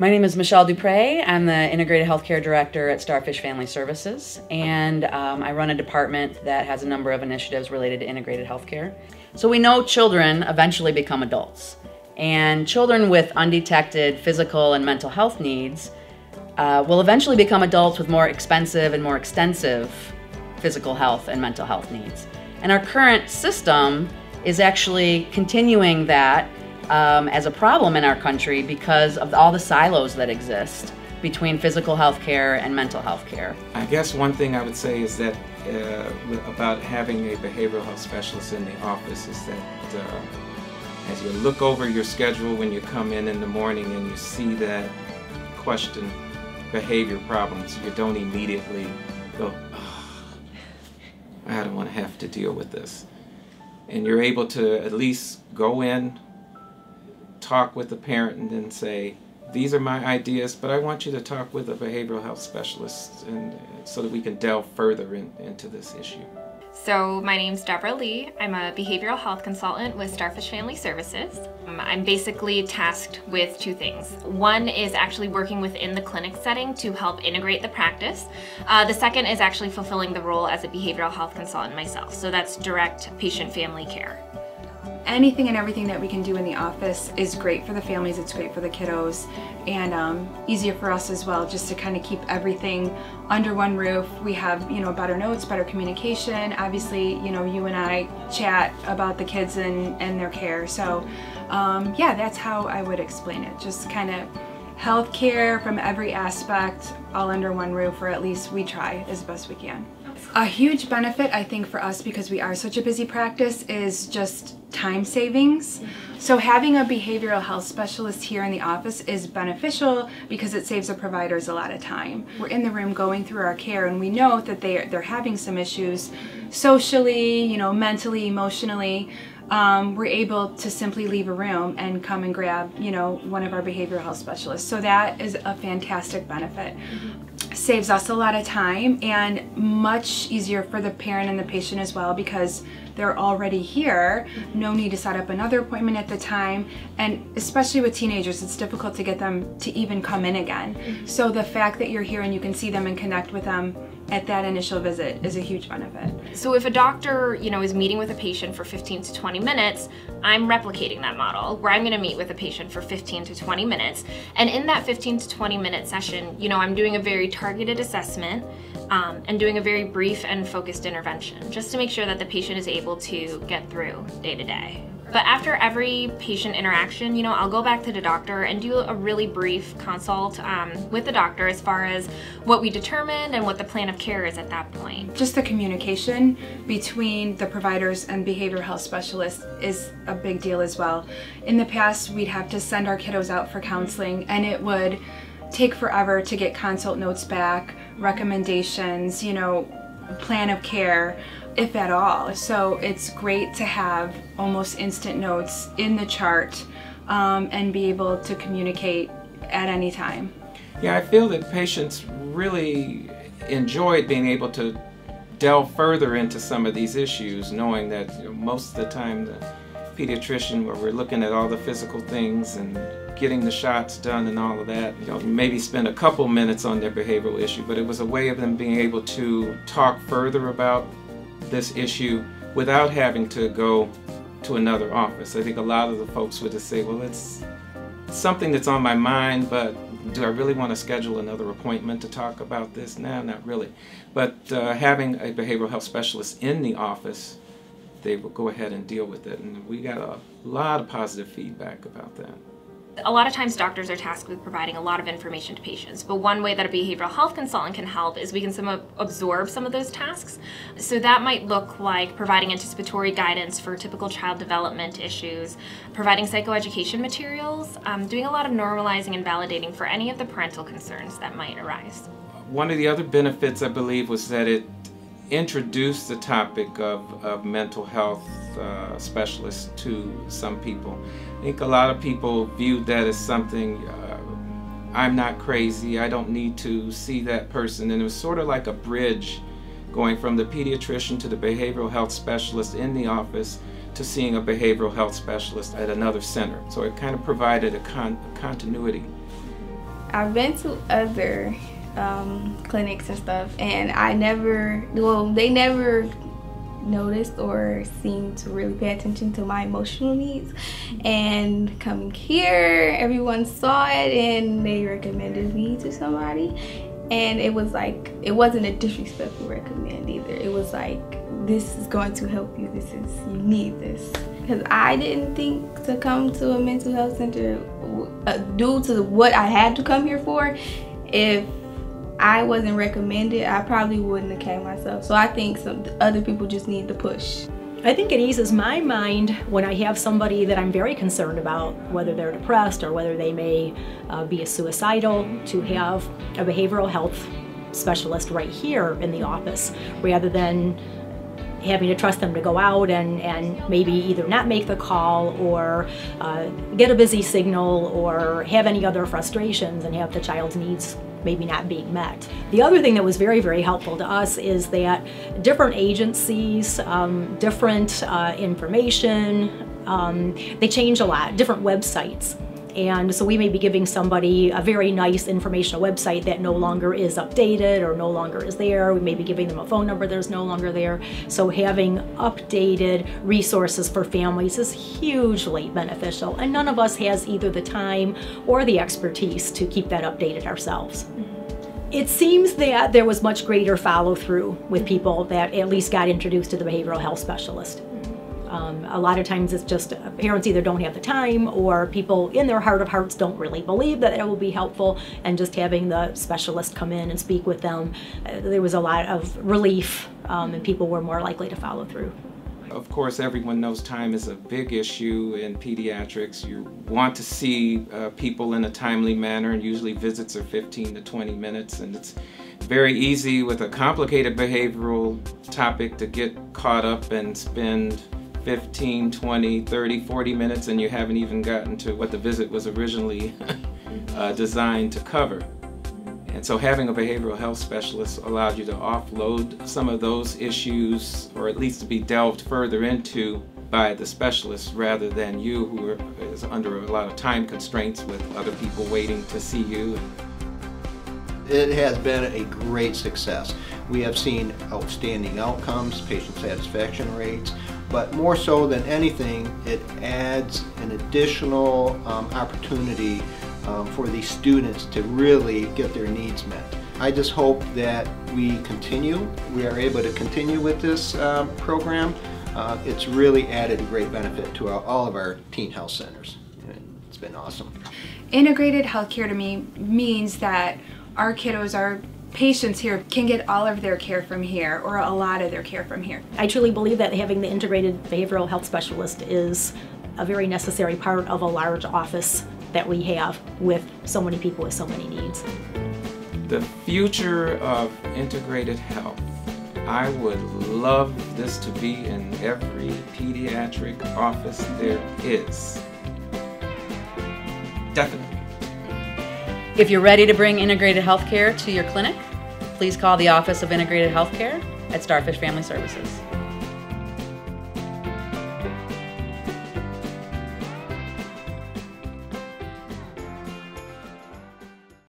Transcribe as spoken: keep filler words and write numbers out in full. My name is Michelle Duprey. I'm the Integrated Healthcare Director at Starfish Family Services, and um, I run a department that has a number of initiatives related to integrated healthcare. So we know children eventually become adults, and children with undetected physical and mental health needs uh, will eventually become adults with more expensive and more extensive physical health and mental health needs. And our current system is actually continuing that Um, as a problem in our country because of all the silos that exist between physical health care and mental health care. I guess one thing I would say is that uh, about having a behavioral health specialist in the office is that uh, as you look over your schedule when you come in in the morning and you see that question, behavior problems, you don't immediately go, oh, I don't want to have to deal with this. And you're able to at least go in, talk with the parent, and then say, these are my ideas, but I want you to talk with a behavioral health specialist and so that we can delve further in, into this issue. So my name's Deborah Lee. I'm a behavioral health consultant with Starfish Family Services. I'm basically tasked with two things. One is actually working within the clinic setting to help integrate the practice. Uh, the second is actually fulfilling the role as a behavioral health consultant myself. So that's direct patient family care. Anything and everything that we can do in the office is great for the families, it's great for the kiddos, and um, easier for us as well, just to kind of keep everything under one roof. We have, you know, better notes, better communication. Obviously, you know, you and I chat about the kids and, and their care. So um, yeah, that's how I would explain it. Just kind of health care from every aspect, all under one roof, or at least we try as best we can. A huge benefit, I think, for us, because we are such a busy practice, is just time savings. So having a behavioral health specialist here in the office is beneficial because it saves the providers a lot of time. We're in the room going through our care, and we know that they are, they're having some issues socially, you know, mentally, emotionally. Um, we're able to simply leave a room and come and grab, you know, one of our behavioral health specialists. So that is a fantastic benefit. Mm-hmm. Saves us a lot of time, and much easier for the parent and the patient as well, because they're already here. Mm-hmm. No need to set up another appointment at the time. And especially with teenagers, it's difficult to get them to even come in again. Mm-hmm. So the fact that you're here and you can see them and connect with them at that initial visit is a huge benefit. So if a doctor, you know, is meeting with a patient for fifteen to twenty minutes, I'm replicating that model where I'm going to meet with a patient for fifteen to twenty minutes. And in that fifteen to twenty minute session, you know, I'm doing a very targeted assessment um, and doing a very brief and focused intervention just to make sure that the patient is able to get through day to day. But after every patient interaction, you know, I'll go back to the doctor and do a really brief consult um, with the doctor as far as what we determined and what the plan of care is at that point. Just the communication between the providers and behavioral health specialists is a big deal as well. In the past, we'd have to send our kiddos out for counseling, and it would take forever to get consult notes back, recommendations, you know, plan of care, if at all. So it's great to have almost instant notes in the chart um, and be able to communicate at any time. Yeah, I feel that patients really enjoyed being able to delve further into some of these issues, knowing that, you know, most of the time the pediatrician, where we're looking at all the physical things and getting the shots done and all of that, you know, maybe spend a couple minutes on their behavioral issue, but it was a way of them being able to talk further about this issue without having to go to another office. I think a lot of the folks would just say, well, it's something that's on my mind, but do I really want to schedule another appointment to talk about this? No, not really. But uh, having a behavioral health specialist in the office, they will go ahead and deal with it, and we got a lot of positive feedback about that. A lot of times doctors are tasked with providing a lot of information to patients, but one way that a behavioral health consultant can help is we can some of absorb some of those tasks. So that might look like providing anticipatory guidance for typical child development issues, providing psychoeducation materials, um, doing a lot of normalizing and validating for any of the parental concerns that might arise. One of the other benefits, I believe, was that it introduced the topic of, of mental health uh, specialists to some people. I think a lot of people viewed that as something, uh, I'm not crazy, I don't need to see that person, and it was sort of like a bridge going from the pediatrician to the behavioral health specialist in the office to seeing a behavioral health specialist at another center. So it kind of provided a con- continuity I've been to other um, clinics and stuff, and I never, well, they never noticed or seemed to really pay attention to my emotional needs. And coming here, everyone saw it and they recommended me to somebody. And it was like, it wasn't a disrespectful recommend either. It was like, this is going to help you. This is, you need this. Because I didn't think to come to a mental health center uh, due to what I had to come here for. If I wasn't recommended, I probably wouldn't have came myself. So I think some other people just need the push. I think it eases my mind when I have somebody that I'm very concerned about, whether they're depressed or whether they may uh, be a suicidal, to have a behavioral health specialist right here in the office, rather than having to trust them to go out and, and maybe either not make the call or uh, get a busy signal or have any other frustrations and have the child's needs maybe not being met. The other thing that was very, very helpful to us is that different agencies, um, different uh, information, um, they change a lot, different websites. And so we may be giving somebody a very nice informational website that no longer is updated or no longer is there. We may be giving them a phone number that's no longer there. So having updated resources for families is hugely beneficial. And none of us has either the time or the expertise to keep that updated ourselves. Mm-hmm. It seems that there was much greater follow-through with people that at least got introduced to the behavioral health specialist. Um, a lot of times it's just parents either don't have the time, or people in their heart of hearts don't really believe that it will be helpful, and just having the specialist come in and speak with them, uh, there was a lot of relief, um, and people were more likely to follow through. Of course, everyone knows time is a big issue in pediatrics. You want to see uh, people in a timely manner, and usually visits are fifteen to twenty minutes, and it's very easy with a complicated behavioral topic to get caught up and spend fifteen, twenty, thirty, forty minutes, and you haven't even gotten to what the visit was originally uh, designed to cover. And so having a behavioral health specialist allowed you to offload some of those issues, or at least to be delved further into by the specialist, rather than you, who are, is under a lot of time constraints with other people waiting to see you. It has been a great success. We have seen outstanding outcomes, patient satisfaction rates, but more so than anything, it adds an additional um, opportunity um, for these students to really get their needs met. I just hope that we continue, we are able to continue with this uh, program. Uh, it's really added a great benefit to our, all of our teen health centers. It's been awesome. Integrated healthcare to me means that our kiddos are patients here can get all of their care from here, or a lot of their care from here. I truly believe that having the integrated behavioral health specialist is a very necessary part of a large office that we have with so many people with so many needs. The future of integrated health. I would love this to be in every pediatric office there is. Definitely. If you're ready to bring integrated healthcare to your clinic, please call the Office of Integrated Healthcare at Starfish Family Services.